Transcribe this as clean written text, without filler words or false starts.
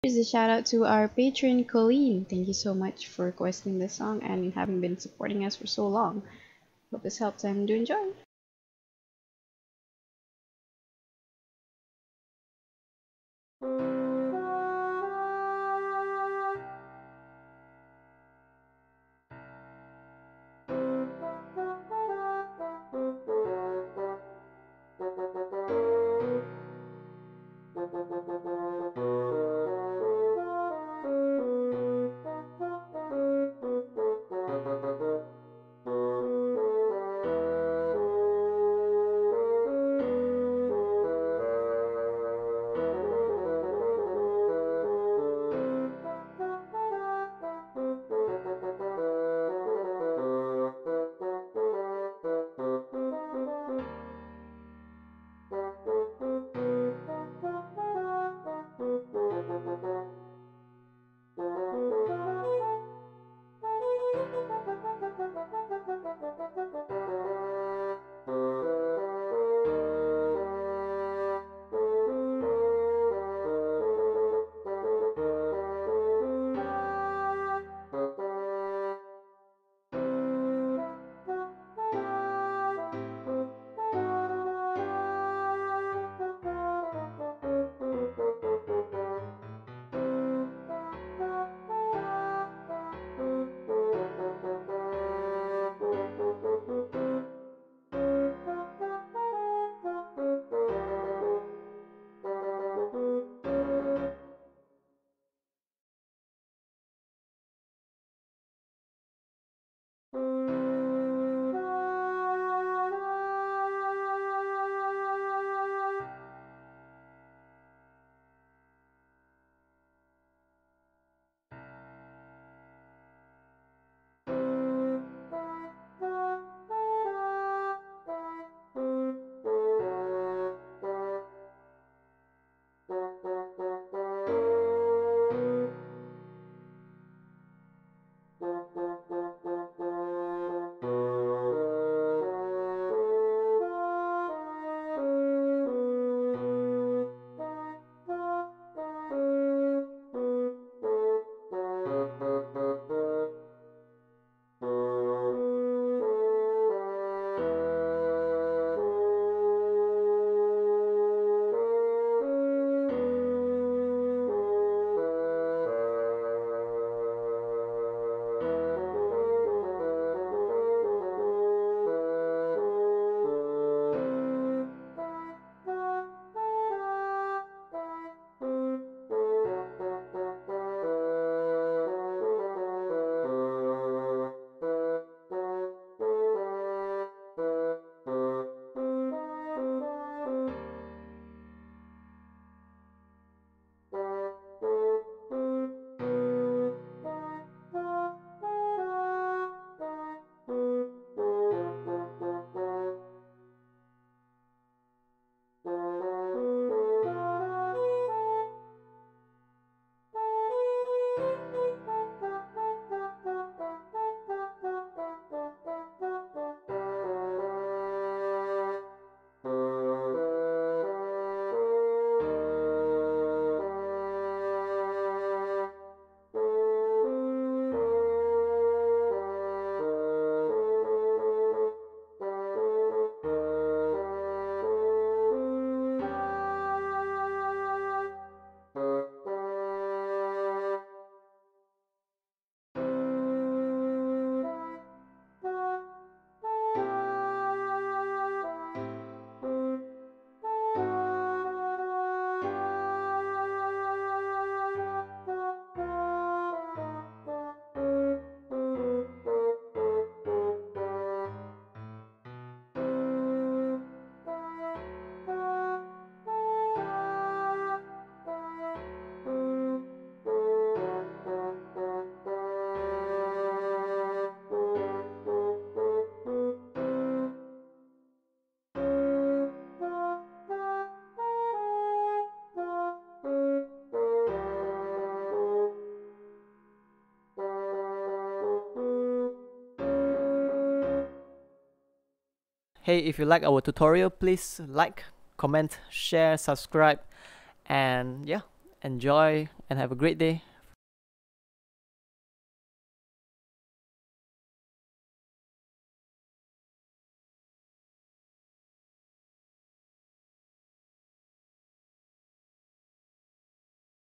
Here's a shout out to our patron Colleen. Thank you so much for requesting this song and having been supporting us for so long. Hope this helps and do enjoy. Hey, if you like our tutorial, please like, comment, share, subscribe, and yeah, enjoy and have a great day.